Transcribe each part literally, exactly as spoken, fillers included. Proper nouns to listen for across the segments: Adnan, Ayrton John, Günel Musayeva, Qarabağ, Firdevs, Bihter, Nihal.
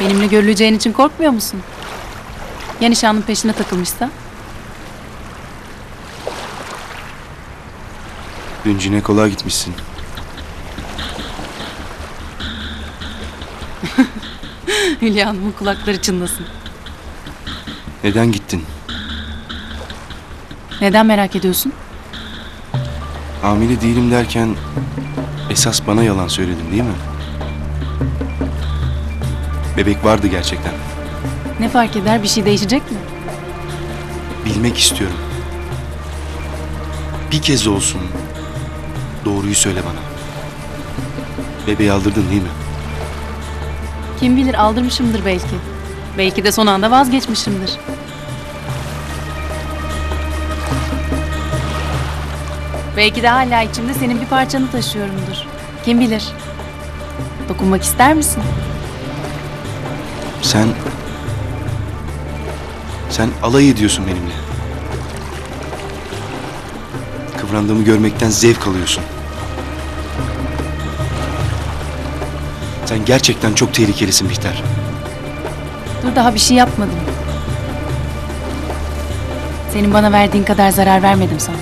Benimle görüleceğin için korkmuyor musun? Ya nişanlının peşine takılmışsa? Dün jinekoloğa gitmişsin. Hülya Hanım'ın kulakları çınlasın. Neden gittin? Neden merak ediyorsun? Hamile değilim derken esas bana yalan söyledin değil mi? Bebek vardı gerçekten. Ne fark eder? Bir şey değişecek mi? Bilmek istiyorum. Bir kez olsun doğruyu söyle bana. Bebeği aldırdın değil mi? Kim bilir, aldırmışımdır belki. Belki de son anda vazgeçmişimdir. Belki de hala içimde senin bir parçanı taşıyorumdur. Kim bilir? Dokunmak ister misin? Sen... Sen alay ediyorsun benimle. Kıvrandığımı görmekten zevk alıyorsun. Sen gerçekten çok tehlikelisin Bihter. Dur, daha bir şey yapmadım. Senin bana verdiğin kadar zarar vermedim sana.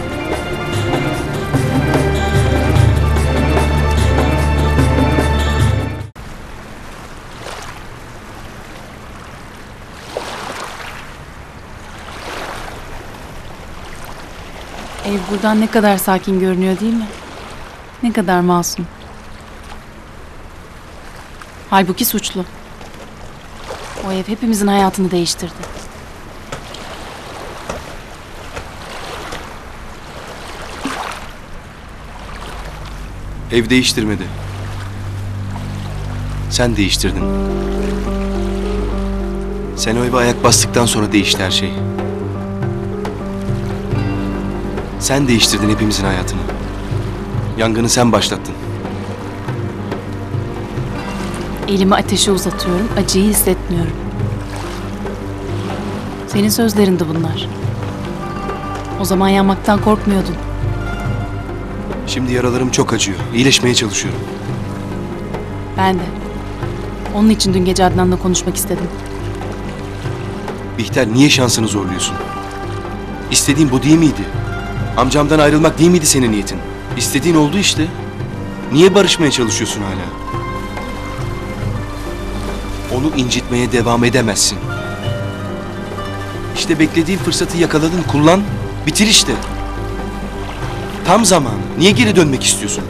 Ev buradan ne kadar sakin görünüyor değil mi? Ne kadar masum. Halbuki suçlu. O ev hepimizin hayatını değiştirdi. Ev değiştirmedi. Sen değiştirdin. Sen o eve ayak bastıktan sonra değişti her şey. Sen değiştirdin hepimizin hayatını. Yangını sen başlattın. Elimi ateşe uzatıyorum, acıyı hissetmiyorum. Senin sözlerindi bunlar. O zaman yanmaktan korkmuyordun. Şimdi yaralarım çok acıyor, iyileşmeye çalışıyorum. Ben de. Onun için dün gece Adnan'la konuşmak istedim. Bihter, niye şansını zorluyorsun? İstediğin bu değil miydi? Amcamdan ayrılmak değil miydi senin niyetin? İstediğin oldu işte. Niye barışmaya çalışıyorsun hala? Onu incitmeye devam edemezsin. İşte beklediğin fırsatı yakaladın, kullan, bitir işte. Tam zamanı. Niye geri dönmek istiyorsun?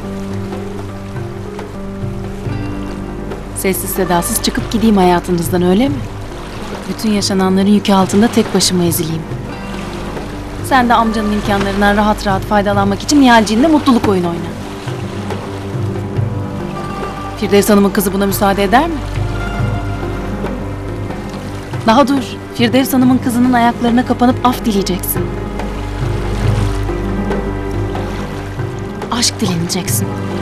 Sessiz sedasız çıkıp gideyim hayatınızdan, öyle mi? Bütün yaşananların yükü altında tek başıma ezileyim. Sen de amcanın imkanlarından rahat rahat faydalanmak için Nihalciğinle mutluluk oyunu oyna. Firdevs Hanım'ın kızı buna müsaade eder mi? Daha dur, Firdevs Hanım'ın kızının ayaklarına kapanıp af dileyeceksin. Aşk dileneceksin.